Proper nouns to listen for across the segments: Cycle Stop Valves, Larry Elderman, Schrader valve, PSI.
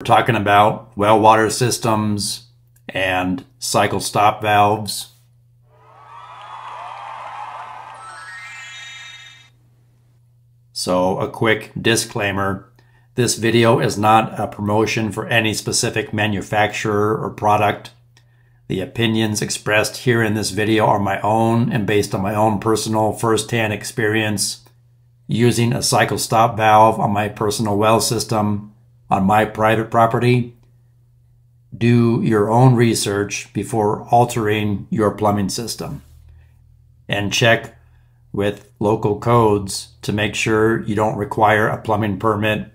We're talking about well water systems and cycle stop valves. So a quick disclaimer, this video is not a promotion for any specific manufacturer or product. The opinions expressed here in this video are my own and based on my own personal first-hand experience using a cycle stop valve on my personal well system on my private property. Do your own research before altering your plumbing system, and check with local codes to make sure you don't require a plumbing permit.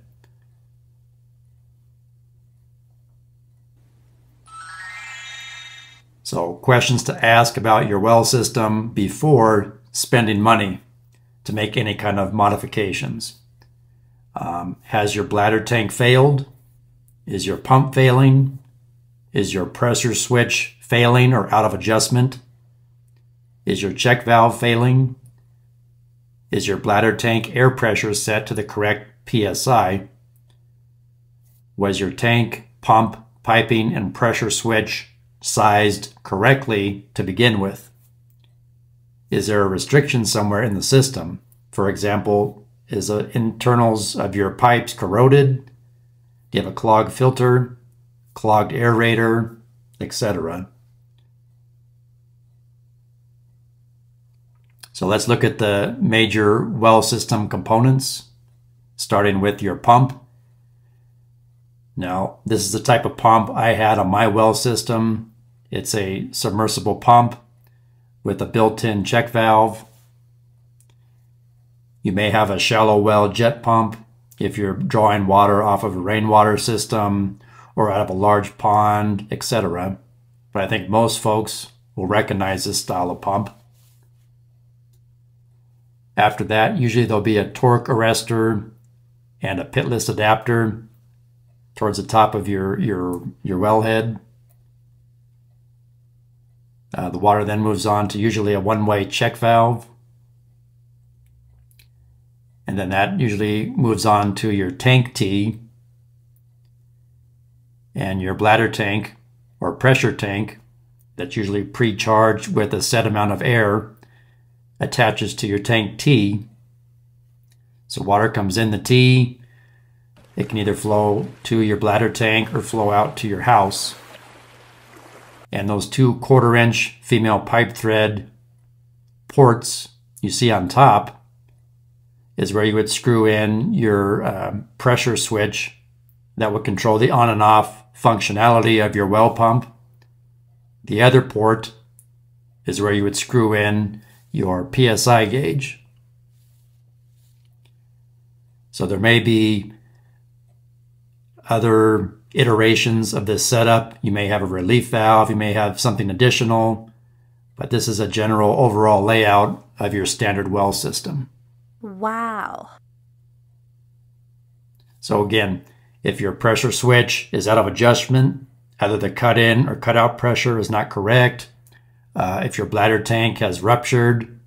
So, questions to ask about your well system before spending money to make any kind of modifications. Has your bladder tank failed? Is your pump failing? Is your pressure switch failing or out of adjustment? Is your check valve failing? Is your bladder tank air pressure set to the correct PSI? Was your tank, pump, piping, and pressure switch sized correctly to begin with? Is there a restriction somewhere in the system? For example, is the internals of your pipes corroded? Do you have a clogged filter, clogged aerator, etc.? So let's look at the major well system components, starting with your pump. Now, this is the type of pump I had on my well system. It's a submersible pump with a built-in check valve. You may have a shallow well jet pump if you're drawing water off of a rainwater system or out of a large pond, etc. But I think most folks will recognize this style of pump. After that, usually there'll be a torque arrestor and a pitless adapter towards the top of your wellhead. The water then moves on to usually a one-way check valve. And then that usually moves on to your tank T and your bladder tank or pressure tank that's usually pre-charged with a set amount of air attaches to your tank T. So water comes in the T. It can either flow to your bladder tank or flow out to your house. And those two 1/4-inch female pipe thread ports you see on top is where you would screw in your pressure switch that would control the on and off functionality of your well pump. The other port is where you would screw in your PSI gauge. So there may be other iterations of this setup. You may have a relief valve, you may have something additional, but this is a general overall layout of your standard well system. Wow. So again, if your pressure switch is out of adjustment, either the cut in or cut out pressure is not correct, if your bladder tank has ruptured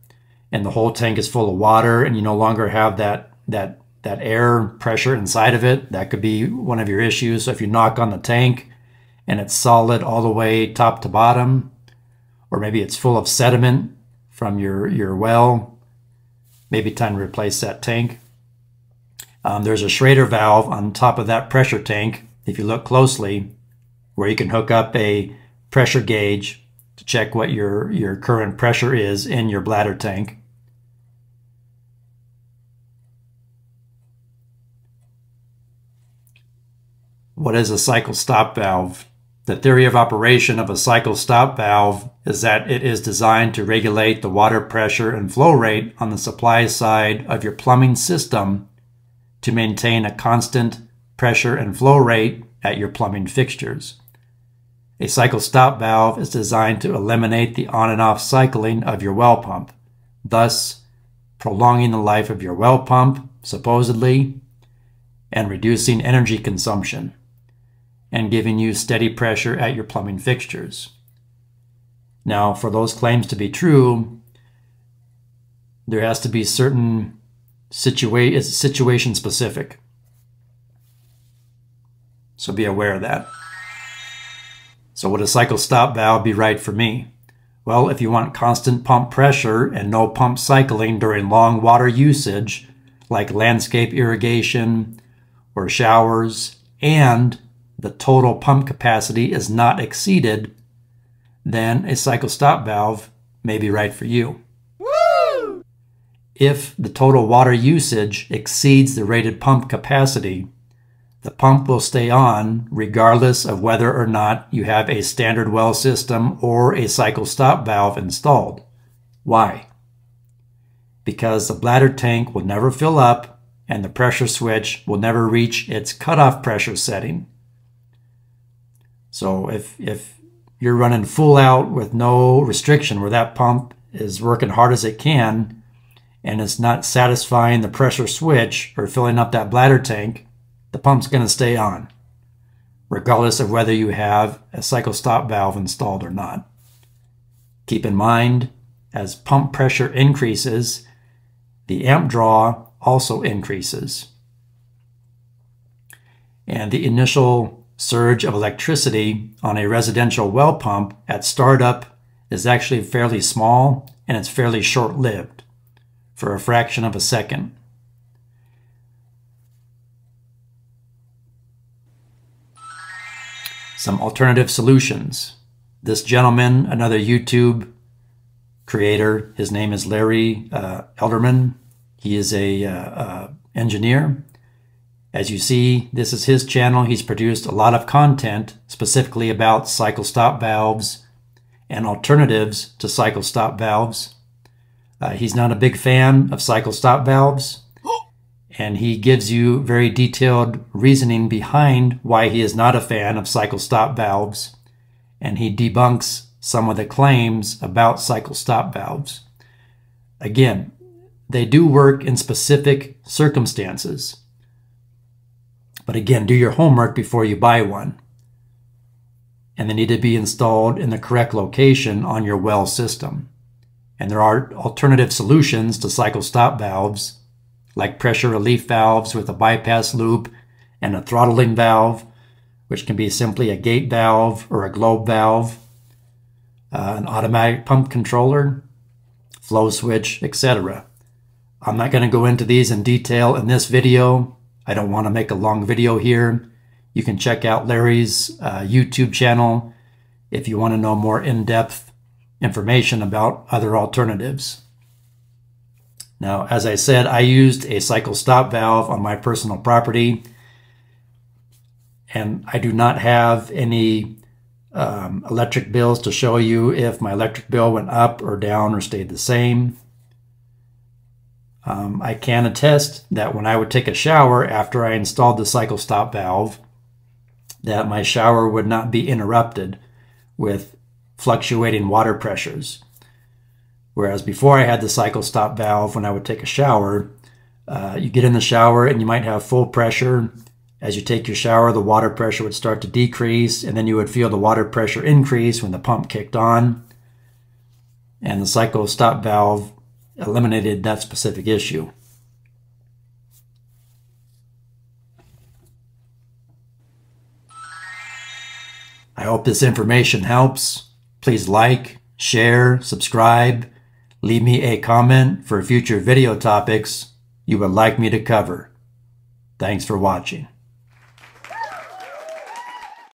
and the whole tank is full of water and you no longer have that air pressure inside of it, that could be one of your issues. So if you knock on the tank and it's solid all the way top to bottom, or maybe it's full of sediment from your well, maybe time to replace that tank. There's a Schrader valve on top of that pressure tank, if you look closely, where you can hook up a pressure gauge to check what your current pressure is in your bladder tank. What is a cycle stop valve? The theory of operation of a cycle stop valve is that it is designed to regulate the water pressure and flow rate on the supply side of your plumbing system to maintain a constant pressure and flow rate at your plumbing fixtures. A cycle stop valve is designed to eliminate the on and off cycling of your well pump, thus prolonging the life of your well pump, supposedly, and reducing energy consumption, and giving you steady pressure at your plumbing fixtures. Now, for those claims to be true, there has to be certain situation specific. so be aware of that. So would a cycle stop valve be right for me? Well, if you want constant pump pressure and no pump cycling during long water usage, like landscape irrigation or showers, and the total pump capacity is not exceeded, then a cycle stop valve may be right for you. Woo! If the total water usage exceeds the rated pump capacity, the pump will stay on regardless of whether or not you have a standard well system or a cycle stop valve installed. Why? Because the bladder tank will never fill up and the pressure switch will never reach its cutoff pressure setting. So if you're running full out with no restriction, where that pump is working hard as it can and it's not satisfying the pressure switch or filling up that bladder tank, the pump's going to stay on, regardless of whether you have a cycle stop valve installed or not. Keep in mind, as pump pressure increases, the amp draw also increases. And the initial surge of electricity on a residential well pump at startup is actually fairly small, and it's fairly short-lived, for a fraction of a second. Some alternative solutions. This gentleman, another YouTube creator, his name is Larry Elderman. He is a engineer. As you see, this is his channel. He's produced a lot of content specifically about cycle stop valves and alternatives to cycle stop valves. He's not a big fan of cycle stop valves, and he gives you very detailed reasoning behind why he is not a fan of cycle stop valves, and he debunks some of the claims about cycle stop valves. Again, they do work in specific circumstances, but again, do your homework before you buy one, and they need to be installed in the correct location on your well system. And there are alternative solutions to cycle stop valves, like pressure relief valves with a bypass loop and a throttling valve, which can be simply a gate valve or a globe valve, an automatic pump controller, flow switch, etc. I'm not going to go into these in detail in this video. I don't want to make a long video here. You can check out Larry's YouTube channel if you want to know more in-depth information about other alternatives. Now, as I said, I used a cycle stop valve on my personal property, and I do not have any electric bills to show you if my electric bill went up or down or stayed the same. I can attest that when I would take a shower after I installed the cycle stop valve, that my shower would not be interrupted with fluctuating water pressures. Whereas before I had the cycle stop valve, when I would take a shower, you get in the shower and you might have full pressure. As you take your shower, the water pressure would start to decrease, and then you would feel the water pressure increase when the pump kicked on. And the cycle stop valve eliminated that specific issue. I hope this information helps. Please like, share, subscribe. Leave me a comment for future video topics you would like me to cover. Thanks for watching.